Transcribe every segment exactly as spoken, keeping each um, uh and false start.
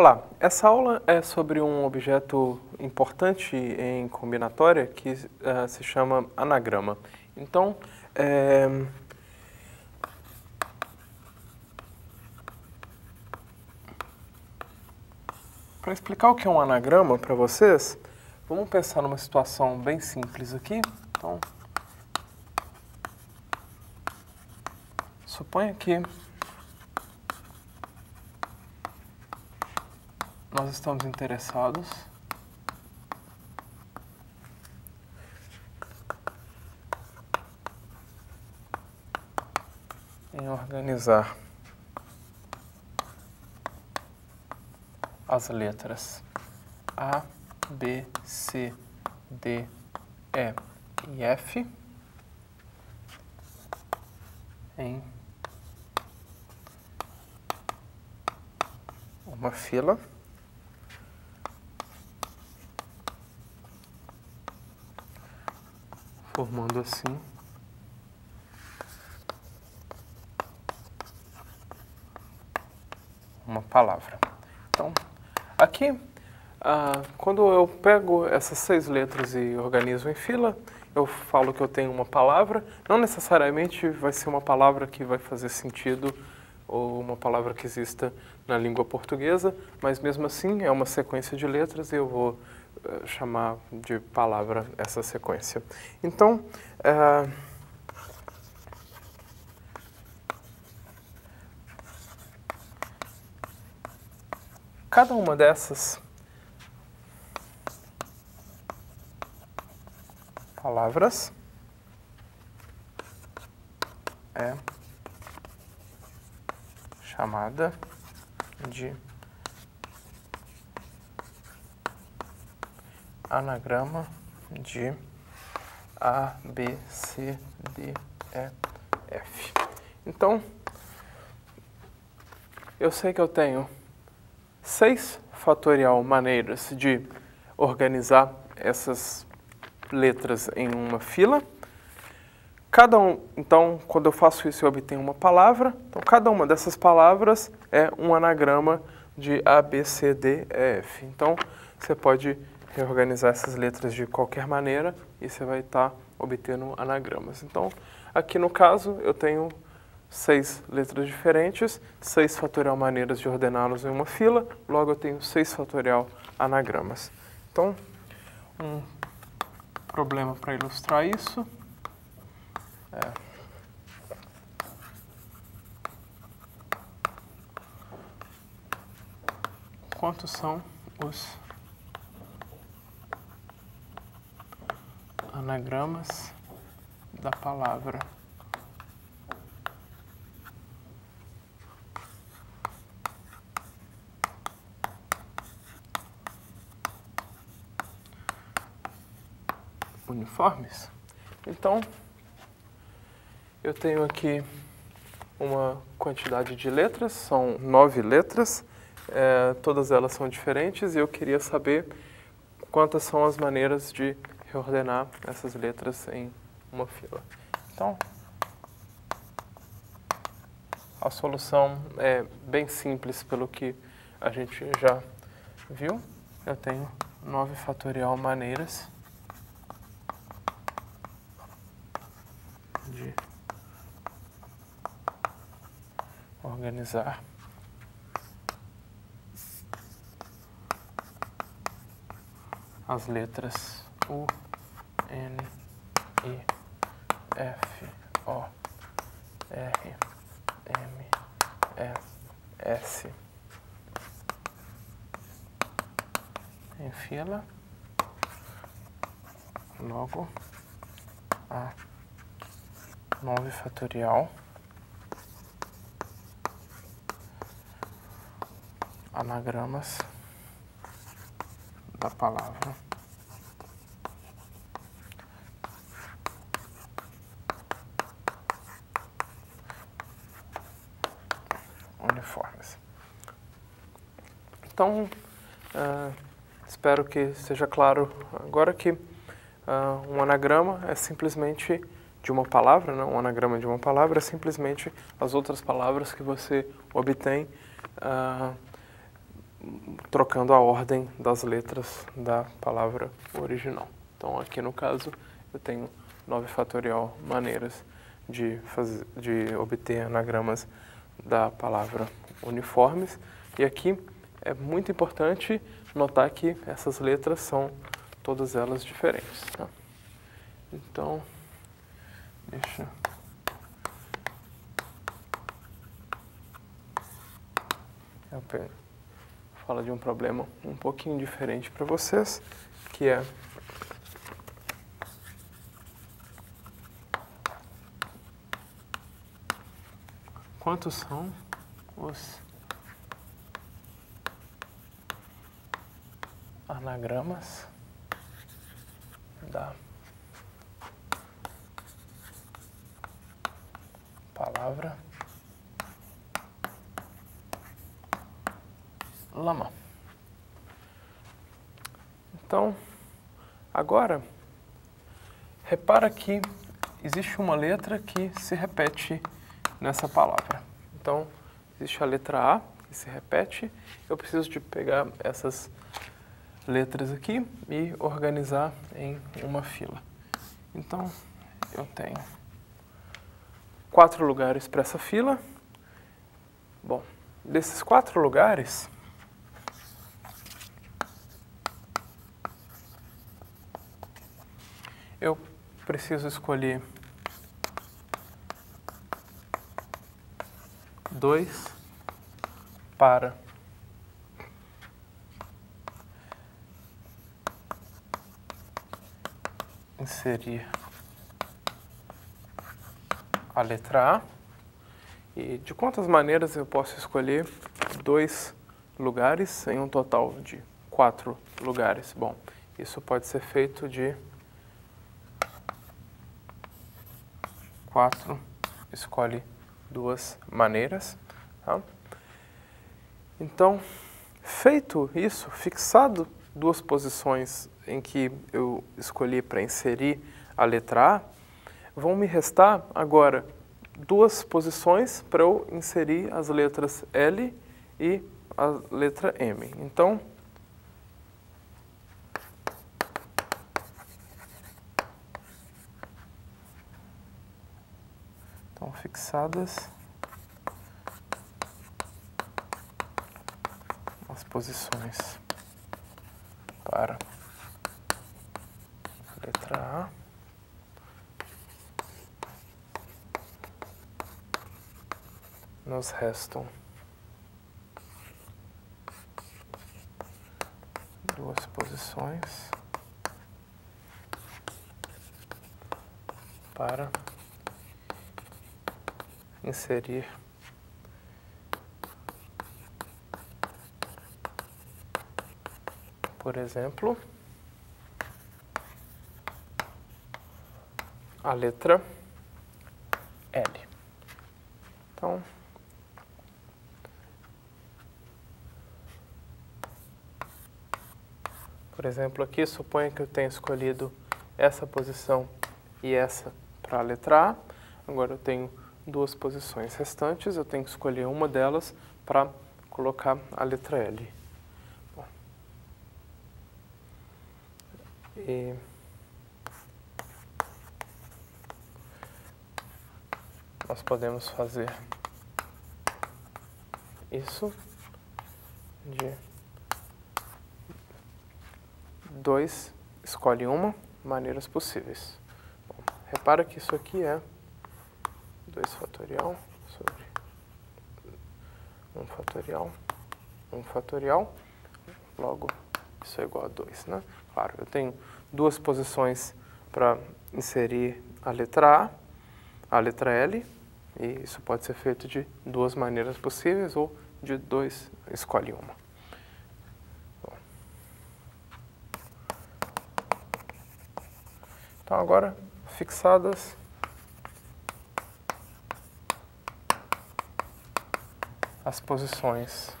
Olá, essa aula é sobre um objeto importante em combinatória que uh, se chama anagrama. Então, é... para explicar o que é um anagrama para vocês, vamos pensar numa situação bem simples aqui. Então, suponha que nós estamos interessados em organizar as letras A, B, C, D, E e F em uma fila. Formando assim uma palavra. Então, aqui, ah, quando eu pego essas seis letras e organizo em fila, eu falo que eu tenho uma palavra. Não necessariamente vai ser uma palavra que vai fazer sentido ou uma palavra que exista na língua portuguesa, mas mesmo assim é uma sequência de letras e eu vou chamar de palavra essa sequência. Então, é... cada uma dessas palavras é chamada de anagrama de A, B, C, D, E, F. Então, eu sei que eu tenho seis fatorial maneiras de organizar essas letras em uma fila. Cada um, então, quando eu faço isso, eu obtenho uma palavra. Então, cada uma dessas palavras é um anagrama de A, B, C, D, E, F. Então, você pode reorganizar essas letras de qualquer maneira e você vai estar obtendo anagramas. Então, aqui no caso, eu tenho seis letras diferentes, seis fatorial maneiras de ordená-los em uma fila, logo eu tenho seis fatorial anagramas. Então, um problema para ilustrar isso é: quantos são os anagramas da palavra uniformes? Então, eu tenho aqui uma quantidade de letras, são nove letras, é, todas elas são diferentes e eu queria saber quantas são as maneiras de reordenar essas letras em uma fila. Então, a solução é bem simples, pelo que a gente já viu. Eu tenho nove fatorial maneiras de organizar as letras U, N, I, F, O, R, M, E, S em fila, logo a nove fatorial anagramas da palavra uniformes. Então, uh, espero que seja claro agora que uh, um anagrama é simplesmente de uma palavra, né? Um anagrama de uma palavra é simplesmente as outras palavras que você obtém uh, trocando a ordem das letras da palavra original. Então, aqui no caso, eu tenho nove fatorial maneiras de, fazer, de obter anagramas da palavra uniformes. E aqui é muito importante notar que essas letras são todas elas diferentes. Tá? Então, deixa... Fala de um problema um pouquinho diferente para vocês, que é quantos são os anagramas da palavra lama. Então, agora, repara que existe uma letra que se repete nessa palavra. Então, existe a letra A que se repete. Eu preciso de pegar essas letras aqui e organizar em uma fila. Então, eu tenho quatro lugares para essa fila. Bom, desses quatro lugares... eu preciso escolher dois para inserir a letra A. E de quantas maneiras eu posso escolher dois lugares em um total de quatro lugares? Bom, isso pode ser feito de quatro, escolhe duas maneiras. Tá? Então, feito isso, fixado duas posições em que eu escolhi para inserir a letra A, vão me restar agora duas posições para eu inserir as letras L e a letra M. Então, fixadas as posições para a letra A, nos restam duas posições para inserir por exemplo a letra L. Então por exemplo aqui suponha que eu tenha escolhido essa posição e essa para a letra A. Agora eu tenho duas posições restantes, eu tenho que escolher uma delas para colocar a letra L. Bom. E... nós podemos fazer isso de dois, escolhe uma, maneiras possíveis. Bom, repara que isso aqui é dois fatorial sobre um fatorial, um fatorial, logo isso é igual a dois, né? Claro, eu tenho duas posições para inserir a letra A, a letra L, e isso pode ser feito de duas maneiras possíveis, ou de dois, escolhe uma. Bom. Então agora, fixadas... as posições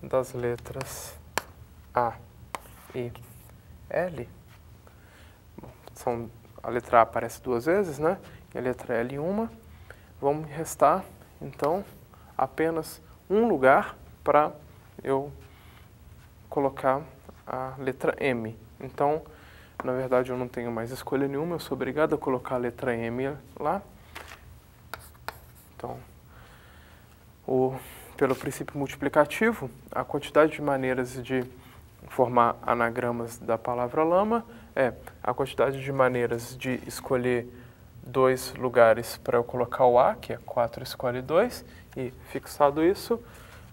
das letras A e L. Bom, são, a letra A aparece duas vezes, né? E a letra L uma. Vão me restar, então, apenas um lugar para eu colocar a letra M. Então, na verdade, eu não tenho mais escolha nenhuma, eu sou obrigado a colocar a letra M lá. Então, o, pelo princípio multiplicativo, a quantidade de maneiras de formar anagramas da palavra lama é a quantidade de maneiras de escolher dois lugares para eu colocar o A, que é quatro escolhe dois, e fixado isso,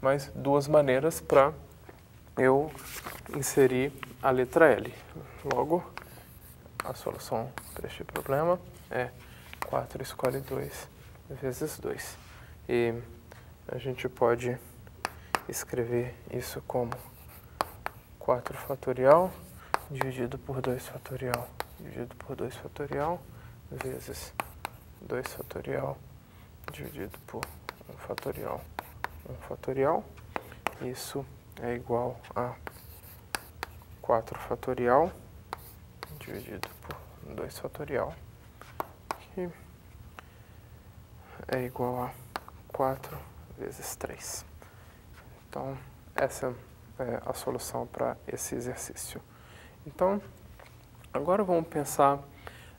mais duas maneiras para eu inserir a letra L. Logo, a solução para este problema é quatro escolhe dois vezes dois. E a gente pode escrever isso como quatro fatorial dividido por dois fatorial dividido por dois fatorial vezes dois fatorial dividido por um fatorial um fatorial. Isso é igual a quatro fatorial dividido por dois fatorial, que é igual a quatro vezes três. Então, essa é a solução para esse exercício. Então, agora vamos pensar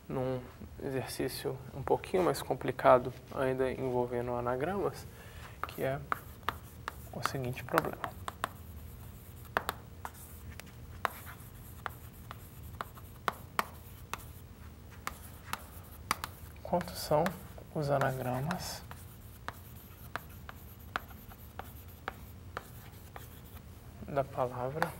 num exercício um pouquinho mais complicado, ainda envolvendo anagramas, que é o seguinte problema. Quantos são os anagramas da palavra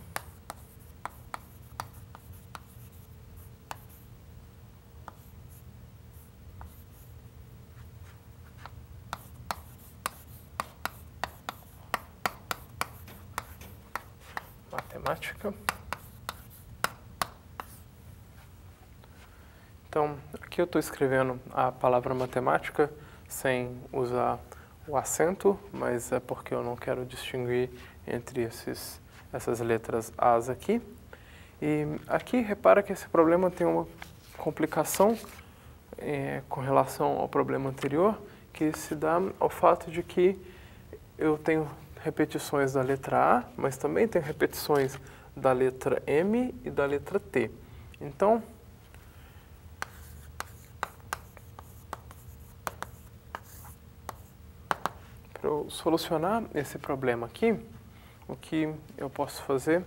matemática? Então, aqui eu estou escrevendo a palavra matemática sem usar o acento, mas é porque eu não quero distinguir entre esses essas letras As aqui. E aqui, repara que esse problema tem uma complicação é, com relação ao problema anterior, que se dá ao fato de que eu tenho repetições da letra A, mas também tenho repetições da letra M e da letra T. Então, para eu solucionar esse problema aqui, o que eu posso fazer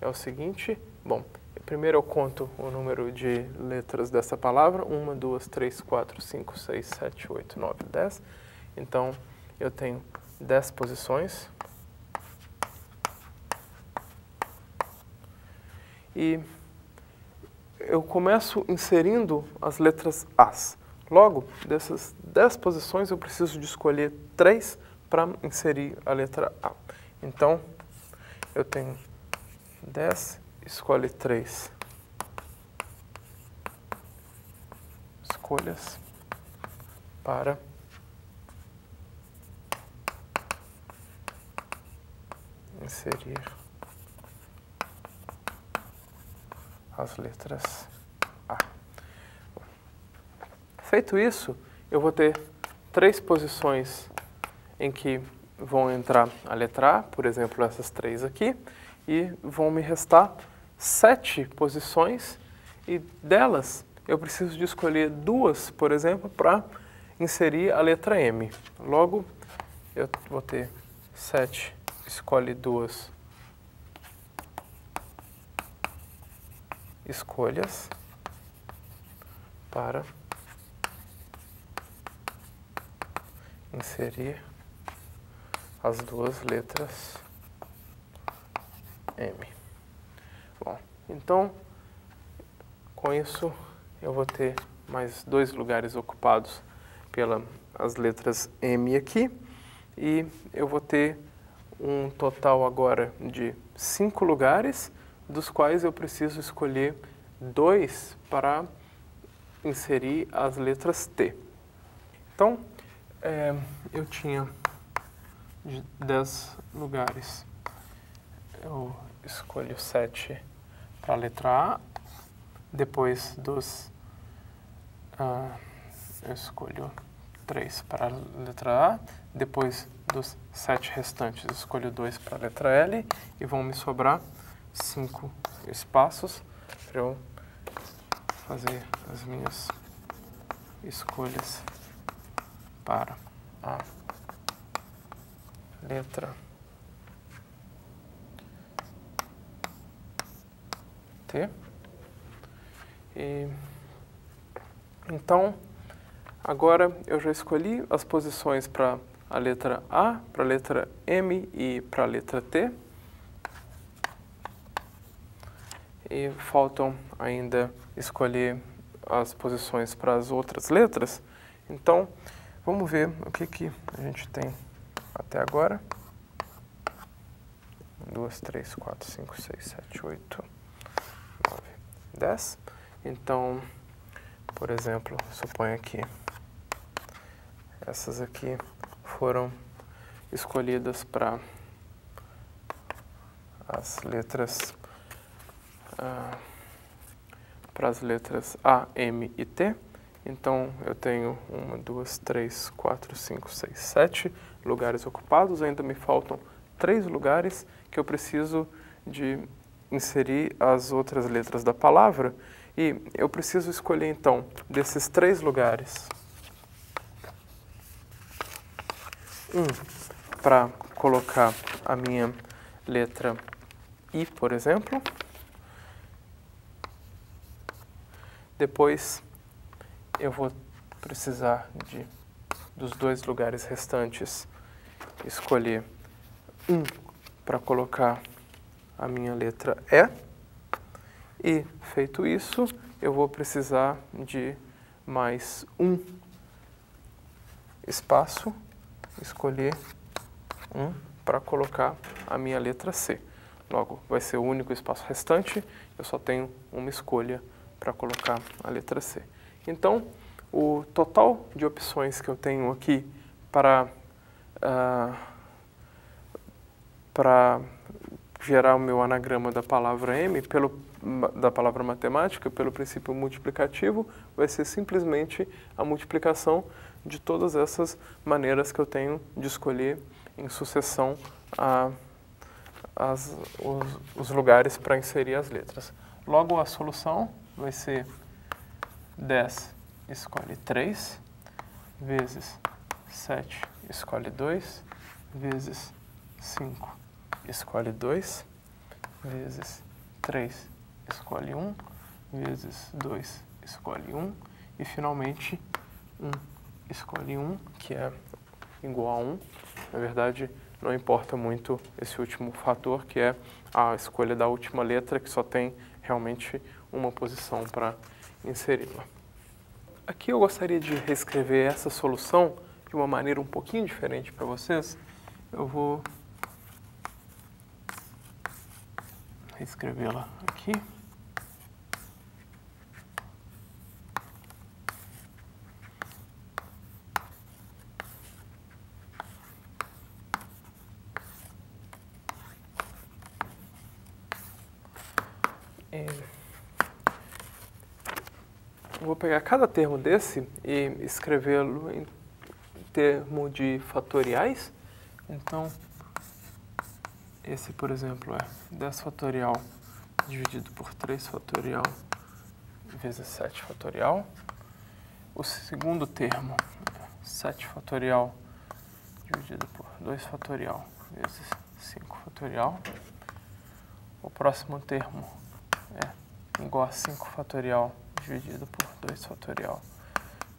é o seguinte. Bom, primeiro eu conto o número de letras dessa palavra, uma, duas, três, quatro, cinco, seis, sete, oito, nove, dez. Então, eu tenho dez posições. E eu começo inserindo as letras As. Logo, dessas dez posições, eu preciso de escolher três para inserir a letra A. Então, eu tenho dez, escolhe três escolhas para inserir as letras A. Feito isso, eu vou ter três posições em que vão entrar a letra A, por exemplo, essas três aqui, e vão me restar sete posições, e delas eu preciso de escolher duas, por exemplo, para inserir a letra M. Logo, eu vou ter sete, escolhe duas escolhas para inserir as duas letras M. Bom, então, com isso, eu vou ter mais dois lugares ocupados pelas letras M aqui, e eu vou ter um total agora de cinco lugares, dos quais eu preciso escolher dois para inserir as letras T. Então, é, eu tinha de dez lugares, eu escolho sete para a letra A, depois dos, ah, eu escolho três para a letra A, depois dos sete restantes escolho dois para a letra L e vão me sobrar cinco espaços para eu fazer as minhas escolhas para a letra T. E, então, agora eu já escolhi as posições para a letra A, para a letra M e para a letra T. E faltam ainda escolher as posições para as outras letras. Então, vamos ver o que, que a gente tem até agora. um, dois, três, quatro, cinco, seis, sete, oito, nove, dez. Então, por exemplo, suponha que essas aqui foram escolhidas para as letras ah, para as letras A, M e T. Então, eu tenho um, dois, três, quatro, cinco, seis, sete lugares ocupados. Ainda me faltam três lugares que eu preciso de inserir as outras letras da palavra. E eu preciso escolher, então, desses três lugares, um para colocar a minha letra I, por exemplo. Depois, eu vou precisar de, dos dois lugares restantes, escolher um para colocar a minha letra E. E, feito isso, eu vou precisar de mais um espaço, escolher um para colocar a minha letra C. Logo, vai ser o único espaço restante, eu só tenho uma escolha para colocar a letra C. Então, o total de opções que eu tenho aqui para, uh, para gerar o meu anagrama da palavra M, pelo, da palavra matemática, pelo princípio multiplicativo, vai ser simplesmente a multiplicação de todas essas maneiras que eu tenho de escolher em sucessão a, as, os, os lugares para inserir as letras. Logo, a solução vai ser dez escolhe três, vezes sete escolhe dois, vezes cinco escolhe dois, vezes três escolhe um, vezes dois escolhe um, e finalmente um escolhe um, que é igual a um. Na verdade, não importa muito esse último fator, que é a escolha da última letra, que só tem realmente uma posição para inseri-la. Aqui eu gostaria de reescrever essa solução de uma maneira um pouquinho diferente para vocês. Eu vou reescrevê-la aqui. Vou pegar cada termo desse e escrevê-lo em termo de fatoriais. Então, esse, por exemplo, é dez fatorial dividido por três fatorial vezes sete fatorial. O segundo termo é sete fatorial dividido por dois fatorial vezes cinco fatorial. O próximo termo é igual a cinco fatorial dividido por dois fatorial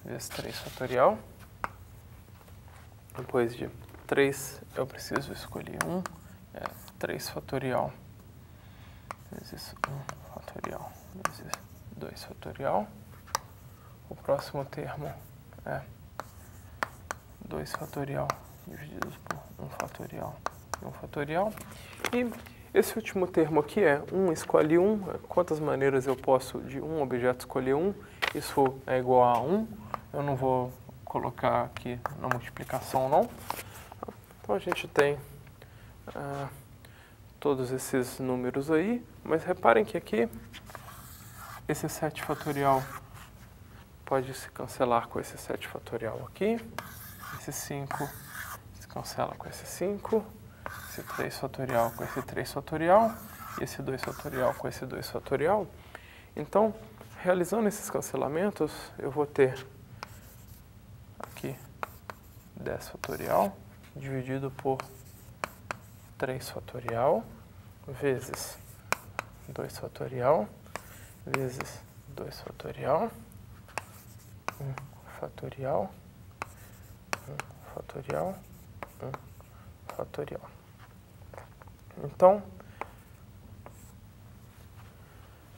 vezes três fatorial. Depois de três, eu preciso escolher um, é três fatorial vezes um fatorial vezes dois fatorial. O próximo termo é dois fatorial dividido por um fatorial e um fatorial. E esse último termo aqui é um escolhe um, quantas maneiras eu posso de um objeto escolher um, isso é igual a um, eu não vou colocar aqui na multiplicação não. Então a gente tem ah, todos esses números aí, mas reparem que aqui esse sete fatorial pode se cancelar com esse sete fatorial aqui. Esse cinco se cancela com esse cinco. Esse três fatorial com esse três fatorial. E esse dois fatorial com esse dois fatorial. Então, realizando esses cancelamentos, eu vou ter aqui dez fatorial dividido por três fatorial vezes dois fatorial vezes dois fatorial, um fatorial, um fatorial, um fatorial. Então,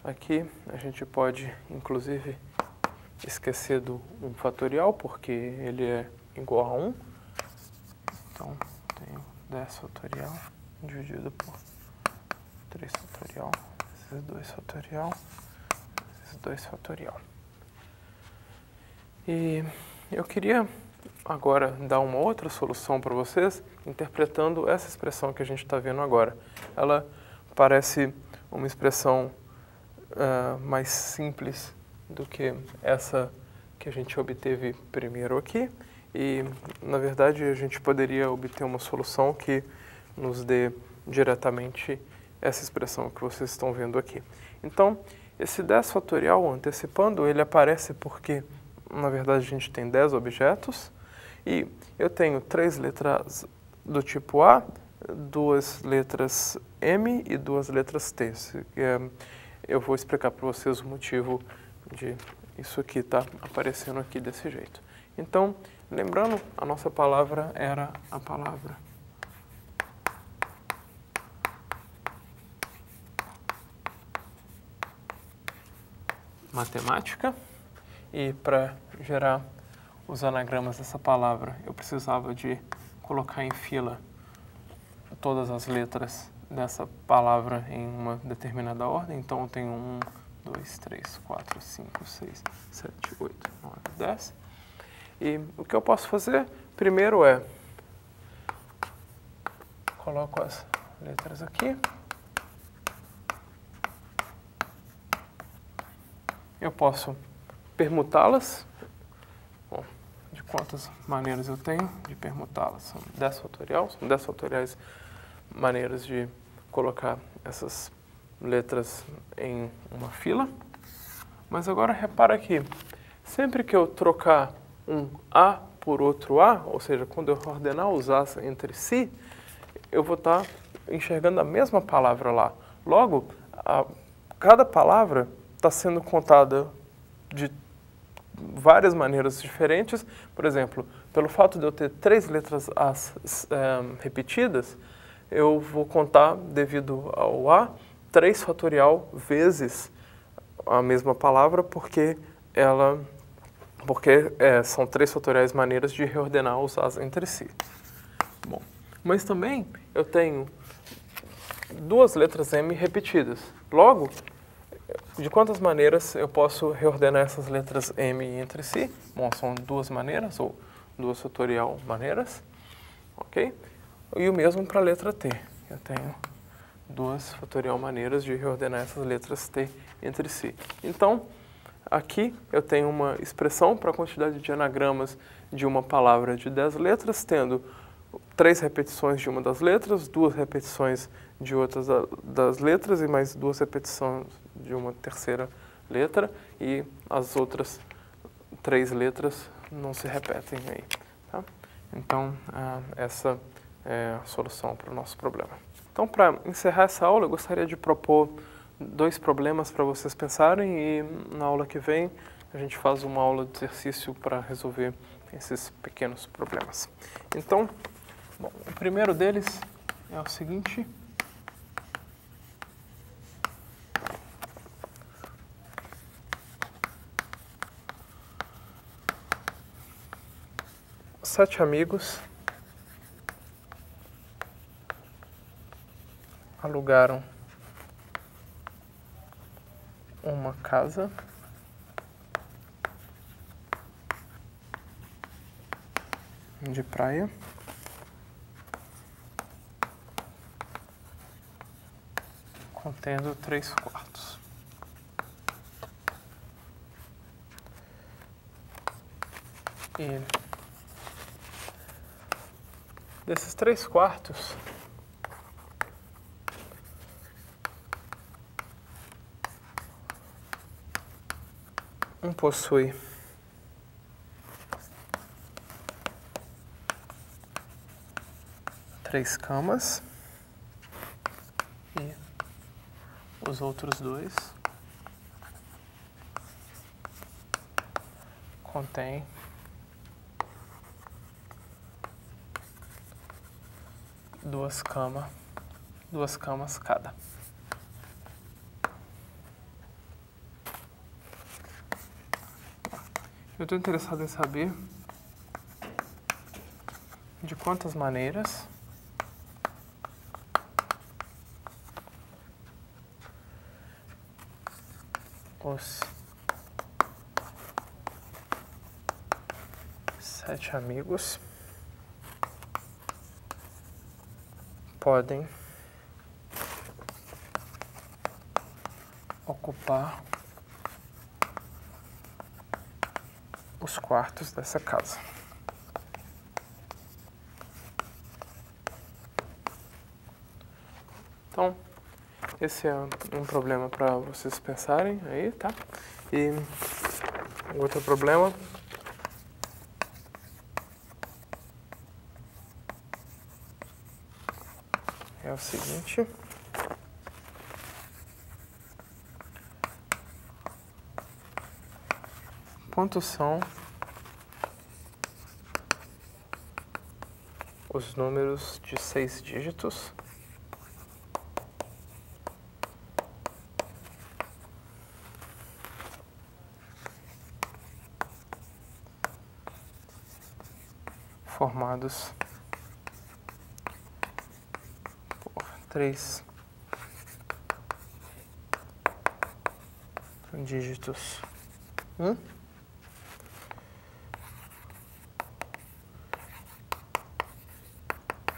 aqui a gente pode, inclusive, esquecer do um fatorial, porque ele é igual a um. Então, tenho dez fatorial dividido por três fatorial, vezes dois fatorial, vezes dois fatorial. E eu queria agora dar uma outra solução para vocês, interpretando essa expressão que a gente está vendo agora. Ela parece uma expressão Uh, mais simples do que essa que a gente obteve primeiro aqui, e na verdade a gente poderia obter uma solução que nos dê diretamente essa expressão que vocês estão vendo aqui. Então, esse dez fatorial, antecipando, ele aparece porque na verdade a gente tem dez objetos e eu tenho três letras do tipo A, duas letras M e duas letras T. Eu vou explicar para vocês o motivo de isso aqui tá aparecendo aqui desse jeito. Então, lembrando, a nossa palavra era a palavra matemática. E para gerar os anagramas dessa palavra, eu precisava de colocar em fila todas as letras dessa palavra em uma determinada ordem. Então eu tenho um, dois, três, quatro, cinco, seis, sete, oito, nove, dez. E o que eu posso fazer primeiro é coloco as letras aqui. Eu posso permutá-las. Bom, de quantas maneiras eu tenho de permutá-las? São dez fatoriais, são dez fatoriais maneiras de colocar essas letras em uma fila. Mas agora repara que sempre que eu trocar um A por outro A, ou seja, quando eu ordenar os As entre si, eu vou estar enxergando a mesma palavra lá. Logo, a, cada palavra está sendo contada de várias maneiras diferentes. Por exemplo, pelo fato de eu ter três letras As é, repetidas, eu vou contar, devido ao A, três fatorial vezes a mesma palavra, porque, ela, porque é, são três fatoriais maneiras de reordenar os As entre si. Bom, mas também eu tenho duas letras M repetidas. Logo, de quantas maneiras eu posso reordenar essas letras M entre si? Bom, são duas maneiras, ou duas fatorial maneiras, ok? E o mesmo para a letra T. Eu tenho duas fatorial maneiras de reordenar essas letras T entre si. Então, aqui eu tenho uma expressão para a quantidade de anagramas de uma palavra de dez letras, tendo três repetições de uma das letras, duas repetições de outras das letras e mais duas repetições de uma terceira letra, e as outras três letras não se repetem aí. Tá? Então, ah, essa é a solução para o nosso problema. Então, para encerrar essa aula, eu gostaria de propor dois problemas para vocês pensarem, e na aula que vem a gente faz uma aula de exercício para resolver esses pequenos problemas. Então, bom, o primeiro deles é o seguinte. Sete amigos alugaram uma casa de praia contendo três quartos. e desses três quartos, um possui três camas e os outros dois contém duas camas, duas camas cada. Eu estou interessado em saber de quantas maneiras os sete amigos podem ocupar os quartos dessa casa. Então, esse é um problema para vocês pensarem aí, tá? E outro problema é o seguinte: quantos são os números de seis dígitos formados por três dígitos? Hum?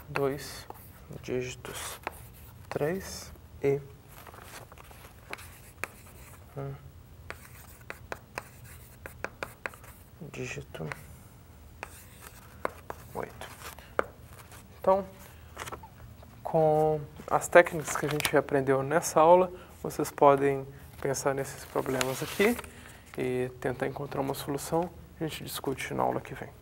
Dois dígitos, três e um dígito oito. Então, com as técnicas que a gente aprendeu nessa aula, vocês podem pensar nesses problemas aqui e tentar encontrar uma solução. A gente discute na aula que vem.